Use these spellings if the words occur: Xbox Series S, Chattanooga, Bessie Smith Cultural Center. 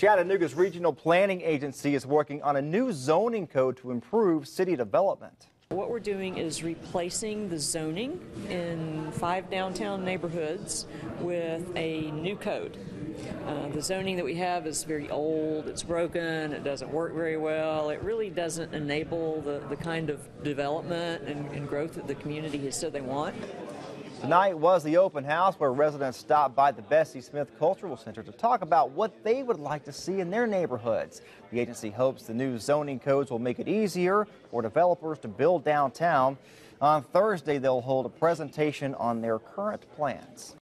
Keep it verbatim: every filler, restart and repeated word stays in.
Chattanooga's Regional Planning Agency is working on a new zoning code to improve city development. What we're doing is replacing the zoning in five downtown neighborhoods with a new code. Uh, the zoning that we have is very old, it's broken, it doesn't work very well, it really doesn't enable the, the kind of development and, and growth that the community has said they want. Tonight was the open house where residents stopped by the Bessie Smith Cultural Center to talk about what they would like to see in their neighborhoods. The agency hopes the new zoning codes will make it easier for developers to build downtown. On Thursday, they'll hold a presentation on their current plans.